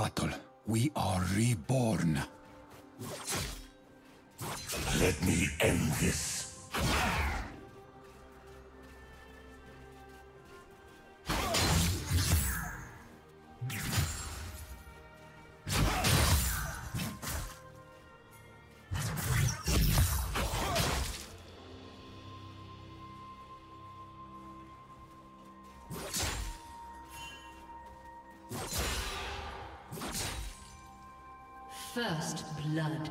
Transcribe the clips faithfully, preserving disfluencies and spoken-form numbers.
battle, we are reborn. Let me end this. First blood.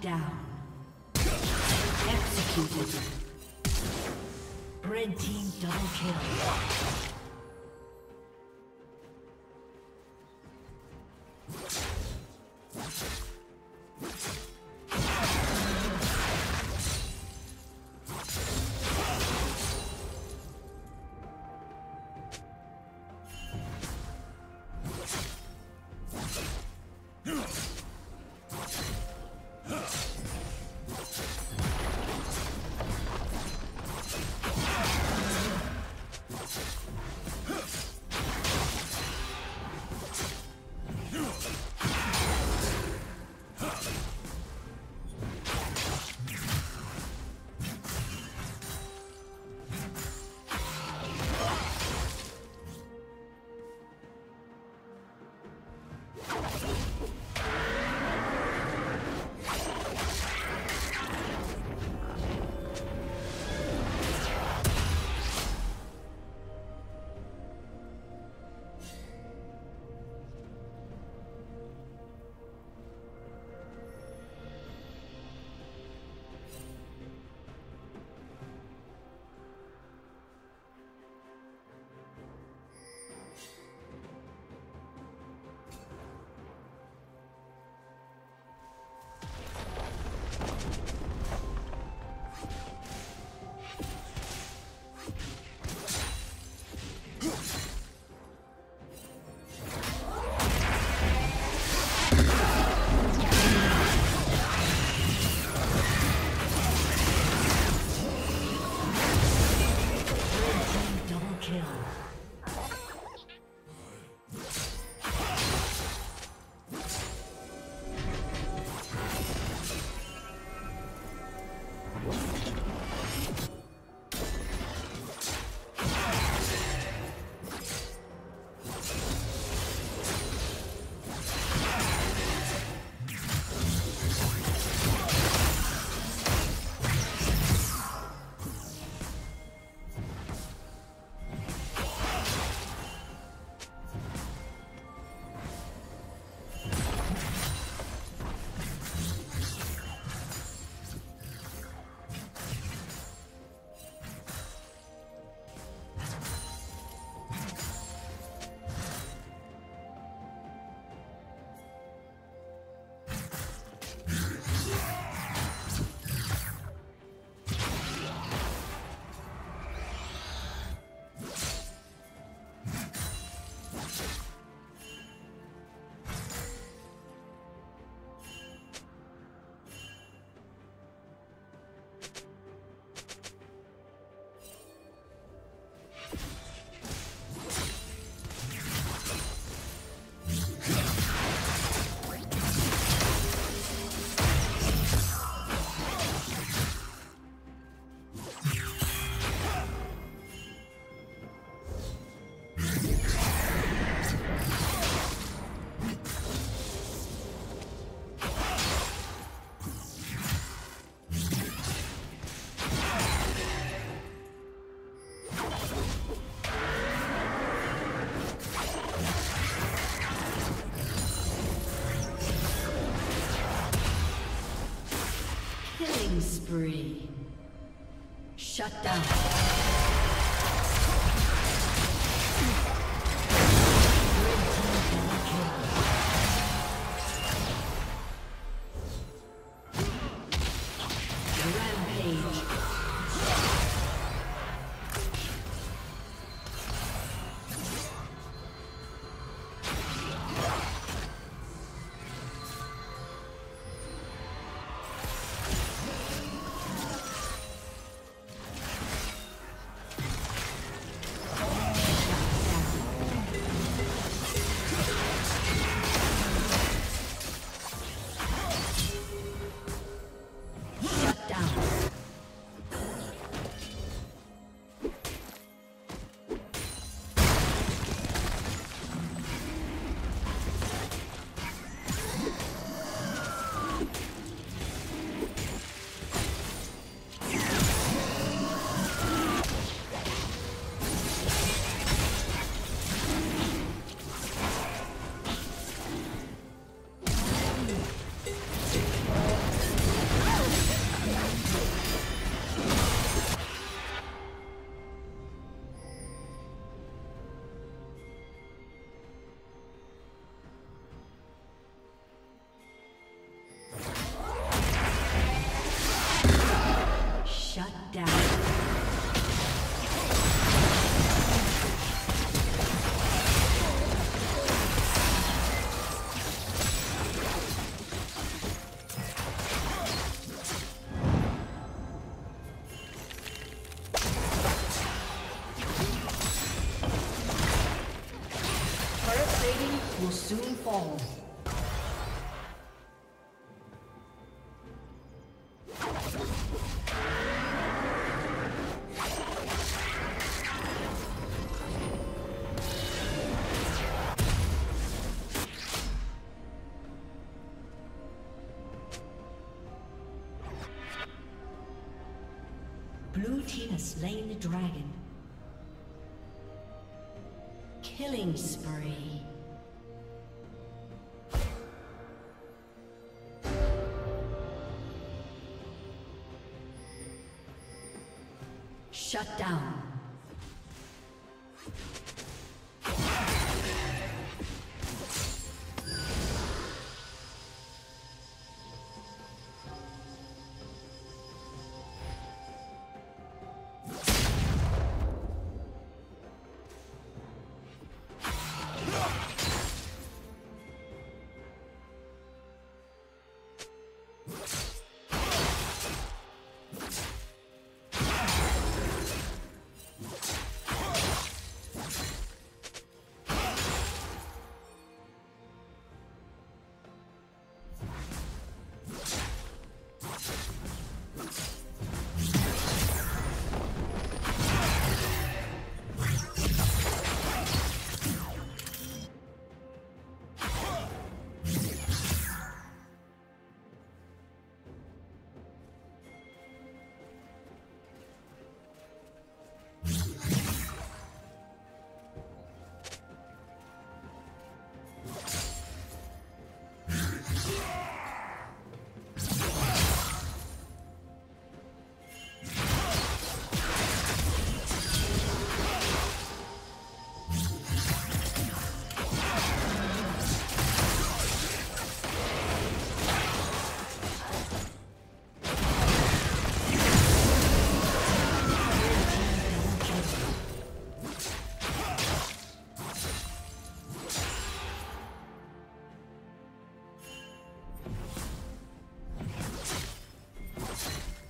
Down. Executed. Red team double kill. Spree. Shut down. Falls. Blue team has slain the dragon. Killing spree. Shut down.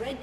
Red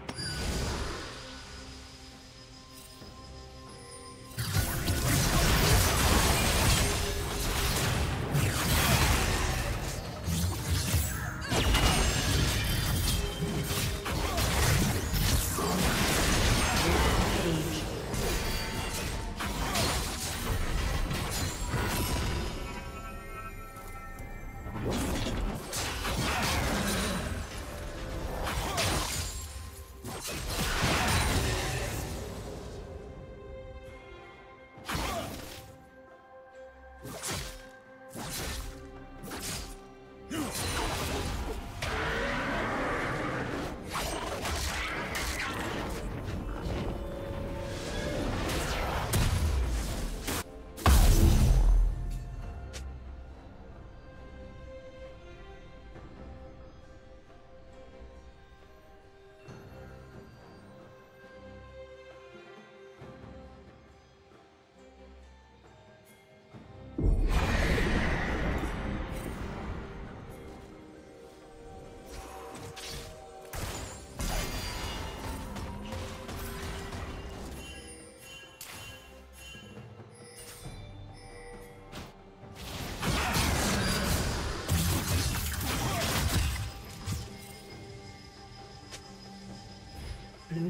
Blue